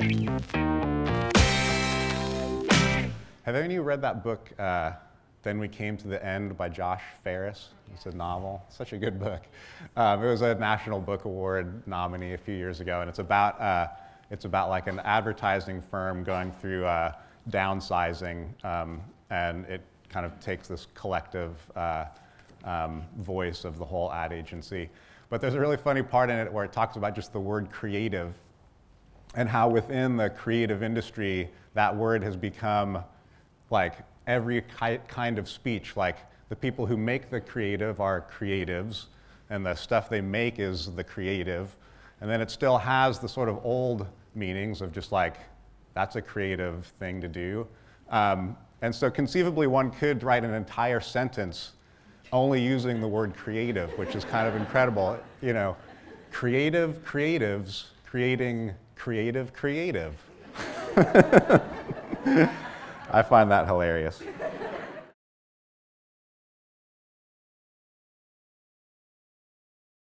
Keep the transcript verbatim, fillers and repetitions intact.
Have any of you read that book, uh, Then We Came to the End by Josh Ferris? It's a novel, such a good book. Um, it was a National Book Award nominee a few years ago, and it's about, uh, it's about like an advertising firm going through uh, downsizing, um, and it kind of takes this collective uh, um, voice of the whole ad agency. But there's a really funny part in it where it talks about just the word creative and how within the creative industry, that word has become like every ki kind of speech. Like the people who make the creative are creatives, and the stuff they make is the creative. And then it still has the sort of old meanings of just like, that's a creative thing to do. Um, and so conceivably one could write an entire sentence only using the word creative, which is kind of incredible. You know, creative creatives creating creative creative. I find that hilarious.